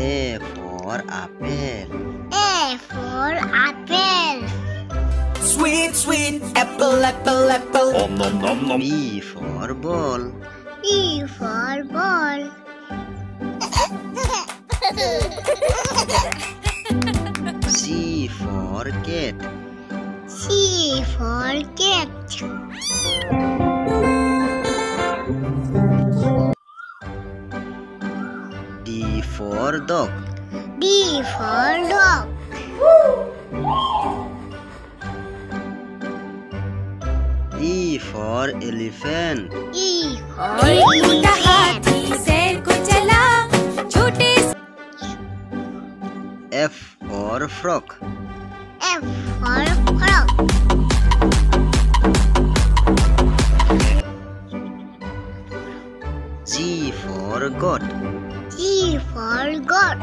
A for apple. A for apple. Sweet, sweet apple, apple, apple. Om nom nom nom. B for ball. B for ball. C for cat. C for cat. D for dog. D for dog. E for elephant. E for elephant. F for frog. F for frog. G for goat. G for goat.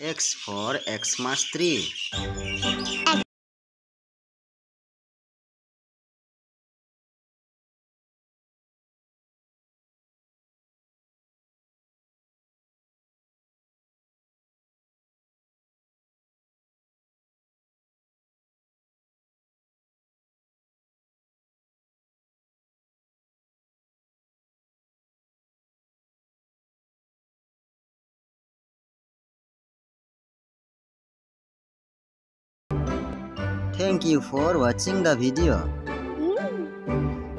X for X+3. X. Thank you for watching the video.